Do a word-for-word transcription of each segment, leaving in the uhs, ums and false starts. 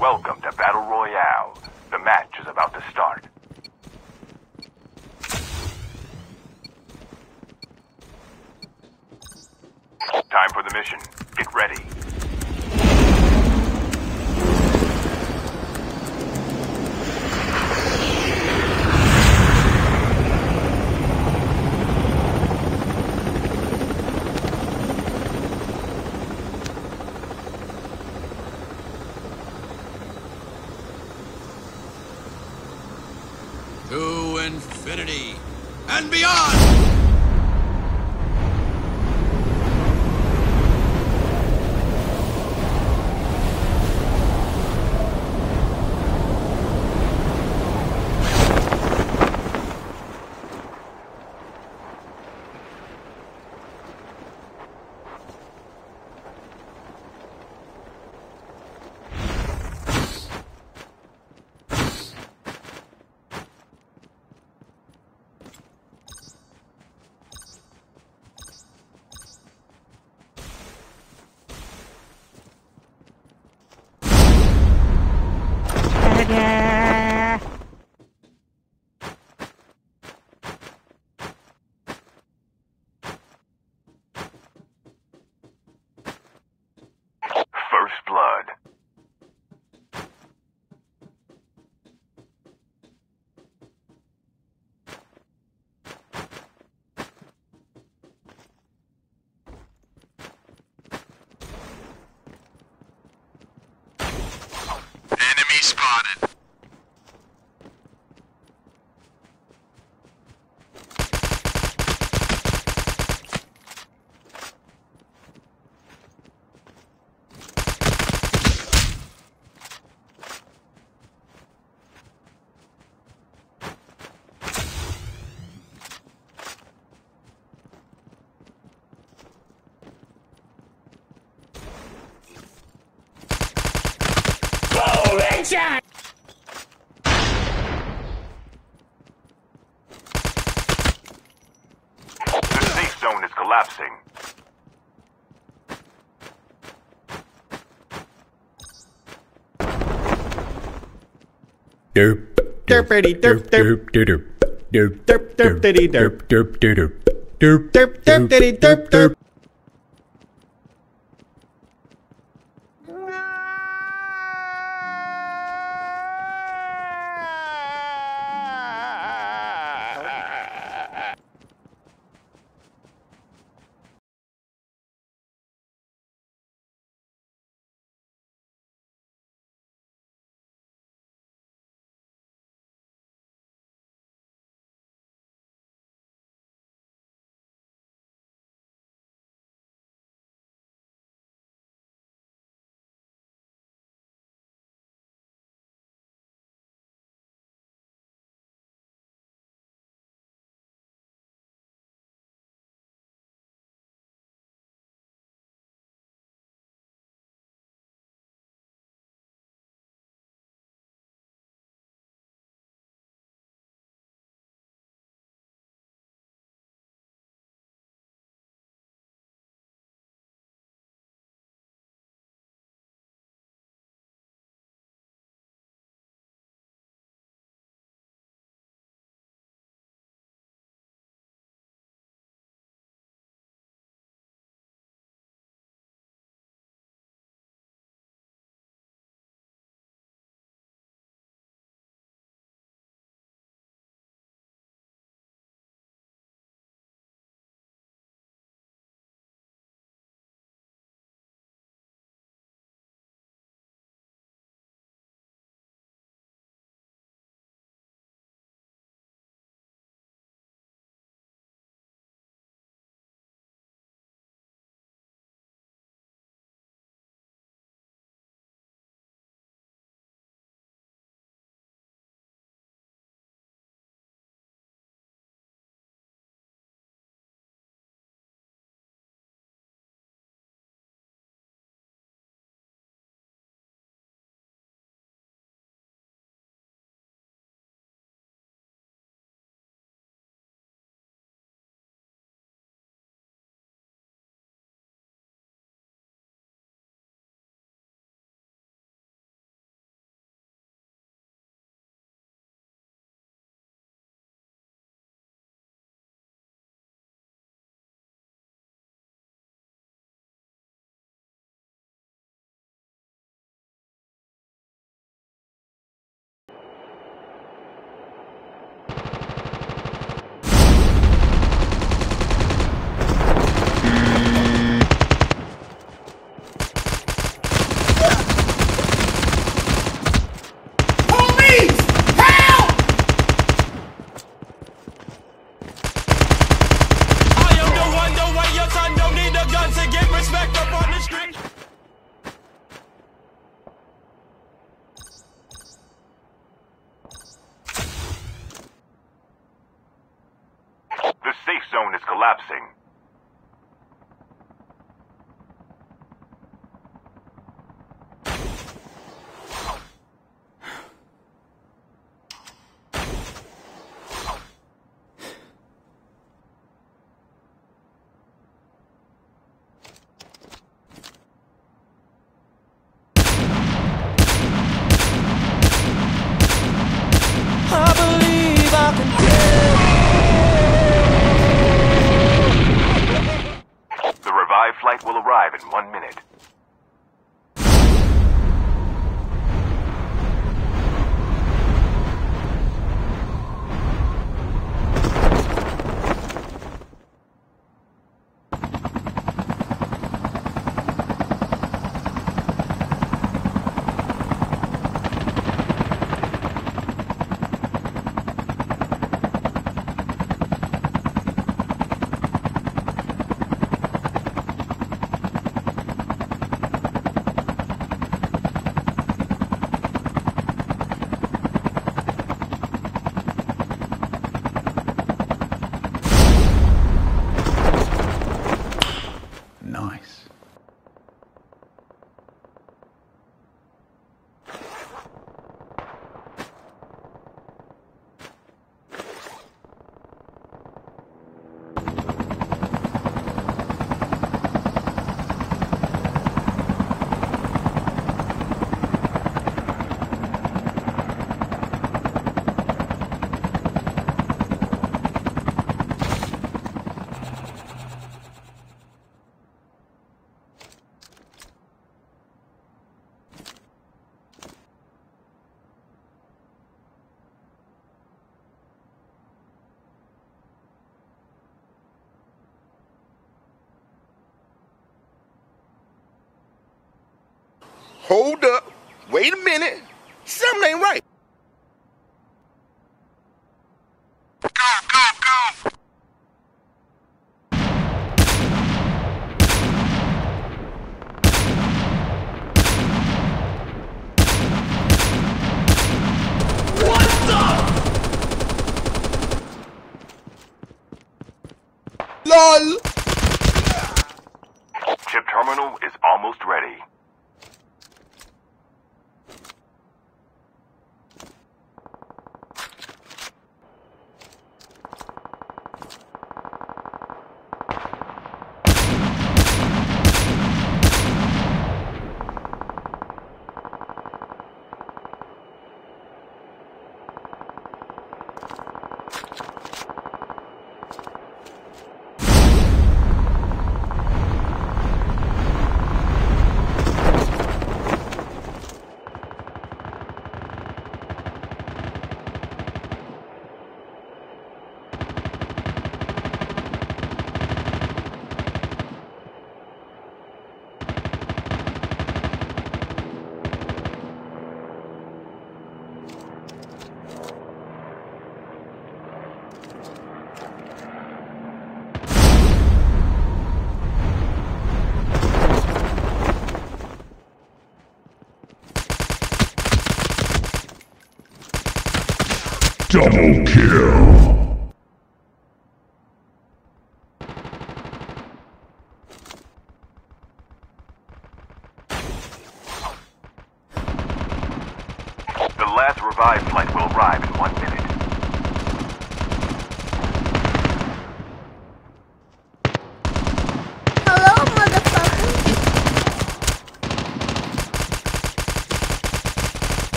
Welcome to Battle Royale. The match is about to start. Time for the mission. Get ready. To infinity and beyond! Spotted. Shot! The safe zone is collapsing. Derp, derp, derp, derp, derp, derp, derp, derp, derp, derp, derp, derp, derp, derp, derp, derp, derp. safe zone is collapsing. Flight will arrive in one minute. Hold up. Wait a minute. Something ain't right. Go, go, go. What the? LOL. Chip terminal is almost ready. Double kill!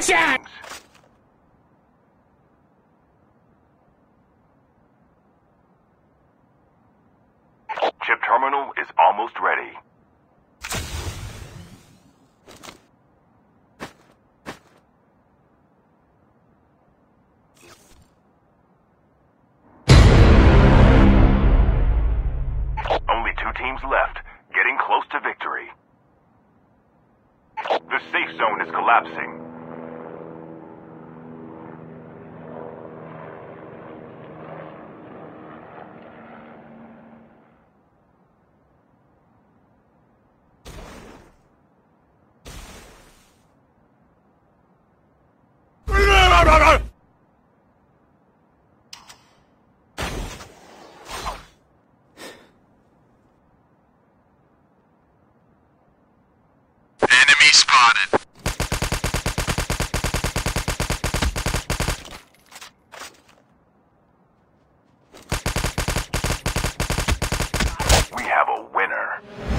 Jack! Chip terminal is almost ready. Only two teams left, getting close to victory. The safe zone is collapsing. Enemy spotted. We have a winner.